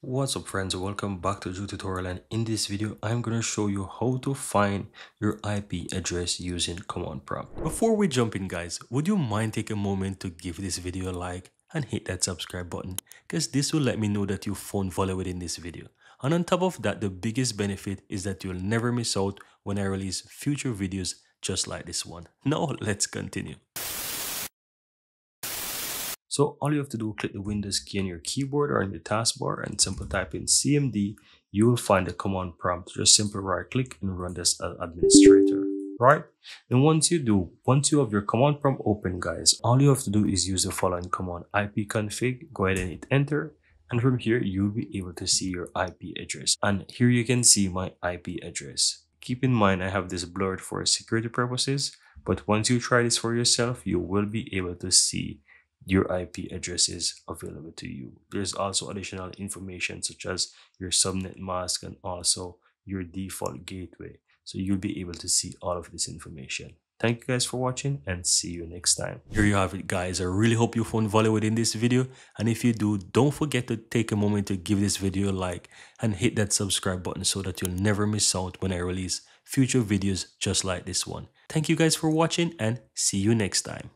What's up friends, welcome back to Drew Tutorial, and in this video I'm gonna show you how to find your IP address using Command Prompt. Before we jump in guys, would you mind taking a moment to give this video a like and hit that subscribe button, because this will let me know that you found value within this video. And on top of that, the biggest benefit is that you'll never miss out when I release future videos just like this one. Now let's continue. So all you have to do, click the Windows key on your keyboard or in the taskbar and simply type in CMD. You will find the command prompt. Just simply right click and run this as administrator, right? Then once you have your command prompt open guys, all you have to do is use the following command, ipconfig, go ahead and hit enter. And from here, you'll be able to see your IP address. And here you can see my IP address. Keep in mind, I have this blurred for security purposes, but once you try this for yourself, you will be able to see your IP address is available to you. There's also additional information such as your subnet mask and also your default gateway. So you'll be able to see all of this information. Thank you guys for watching and see you next time. Here you have it guys. I really hope you found value within this video. And if you do, don't forget to take a moment to give this video a like and hit that subscribe button so that you'll never miss out when I release future videos just like this one. Thank you guys for watching and see you next time.